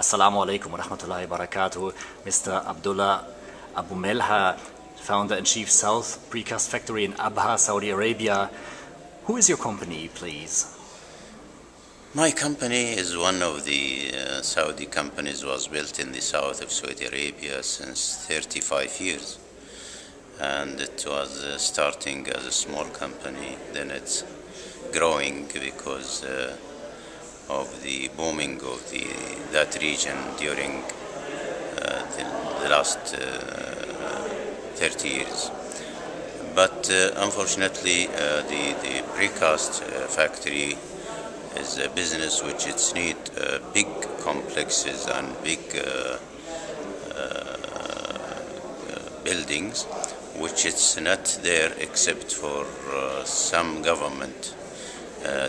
Assalamu alaikum wa rahmatullahi wa barakatuh. Mr. Abdullah Abu Melha, founder and chief South Precast Factory in Abha, Saudi Arabia. Who is your company, please? My company is one of the Saudi companies was built in the south of Saudi Arabia since 35 years. And it was starting as a small company, then it's growing because of the booming of that region during the last 30 years. But unfortunately, the precast factory is a business which it's need big complexes and big buildings, which it's not there except for some government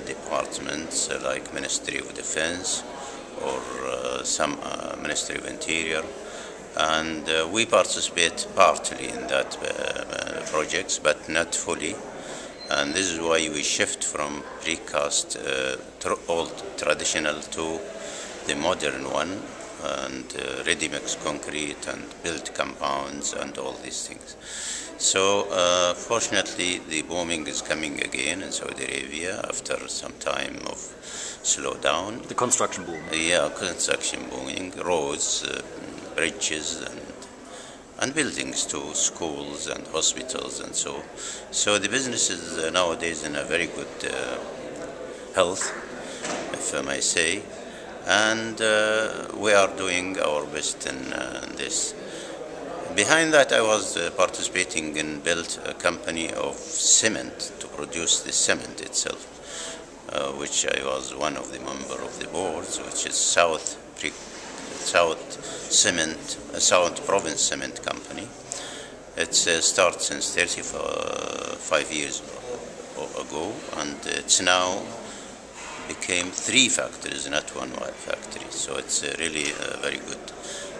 departments like Ministry of Defense or some Ministry of Interior, and we participate partly in that projects but not fully, and this is why we shift from precast old traditional to the modern one, and ready-mix concrete and built compounds and all these things. So fortunately the booming is coming again in Saudi Arabia after some time of slowdown. The construction boom. Yeah, construction booming, roads, bridges and buildings too, schools and hospitals and so. So the business is nowadays in a very good health, if I may say. And we are doing our best in this. Behind that, I was participating in built a company of cement to produce the cement itself, which I was one of the member of the boards, which is South Province Cement Company. It starts since 35 years ago, and it's now became three factories, not one factory. So it's really a very good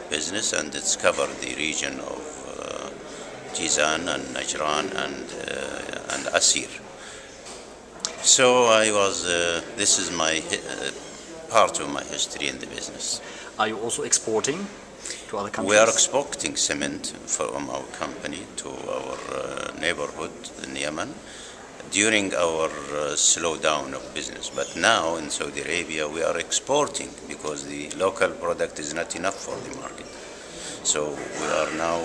business, and it's covered the region of Jizan and Najran and Asir. So I was. This is my part of my history in the business. Are you also exporting to other countries? We are exporting cement from our company to our neighborhood in Yemen during our slowdown of business. But now in Saudi Arabia we are exporting because the local product is not enough for the market. So we are now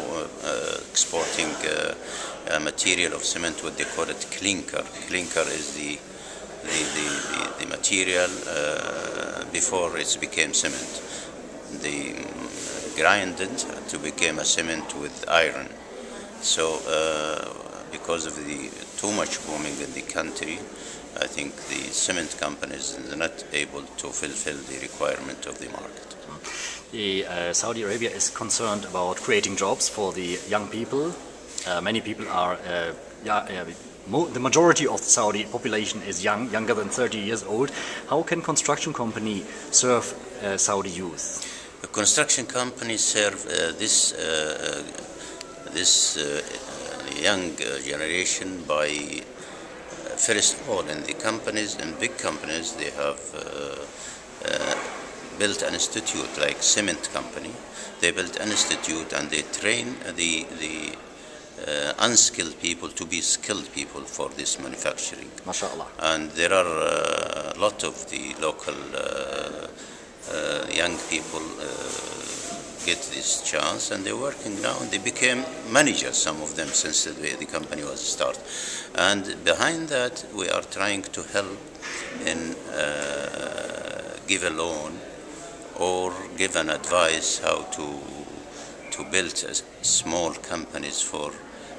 exporting a material of cement, what they call it clinker. Clinker is the material before it became cement. They grind it to become a cement with iron. So because of the too much booming in the country, I think the cement companies are not able to fulfill the requirement of the market. The Saudi Arabia is concerned about creating jobs for the young people. Many people are, the majority of the Saudi population is young, younger than 30 years old. How can construction company serve Saudi youth? The construction companies serve young generation by first of all in the companies, in big companies they have built an institute like cement company. They built an institute and they train the unskilled people to be skilled people for this manufacturing. MashaAllah. And there are a lot of the local young people get this chance, and they're working now, and they became managers, some of them, since the company was started. And behind that we are trying to help in give a loan or give an advice how to build small companies for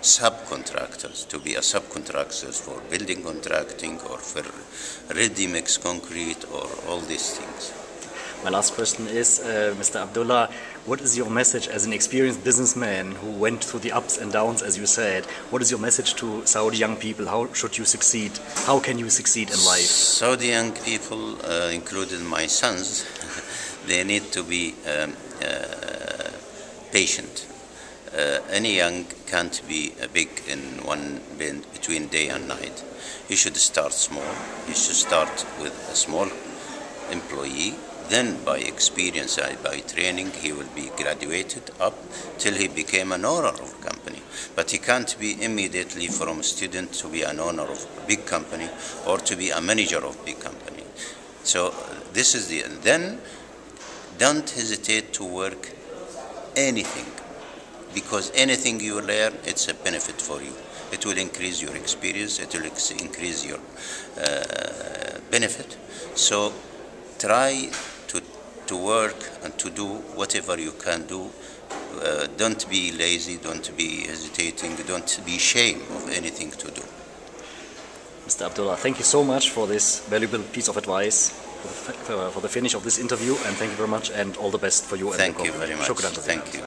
subcontractors, to be a subcontractor for building contracting or for ready-mix concrete or all these things. My last question is, Mr. Abdullah, what is your message as an experienced businessman who went through the ups and downs, as you said? What is your message to Saudi young people? How should you succeed? How can you succeed in life? Saudi young people, including my sons, they need to be patient. Any young can't be big in one between day and night. You should start small. You should start with a small employee. Then by experience, by training, he will be graduated up till he became an owner of a company. But he can't be immediately from student to be an owner of a big company or to be a manager of a big company. So this is the, then don't hesitate to work anything, because anything you learn, it's a benefit for you. It will increase your experience, it will increase your benefit. So try to work and to do whatever you can do. Don't be lazy, don't be hesitating, don't be ashamed of anything to do. Mr. Abdullah, thank you so much for this valuable piece of advice for the finish of this interview, and thank you very much and all the best for you. Thank you very much. Shukran. Thank you.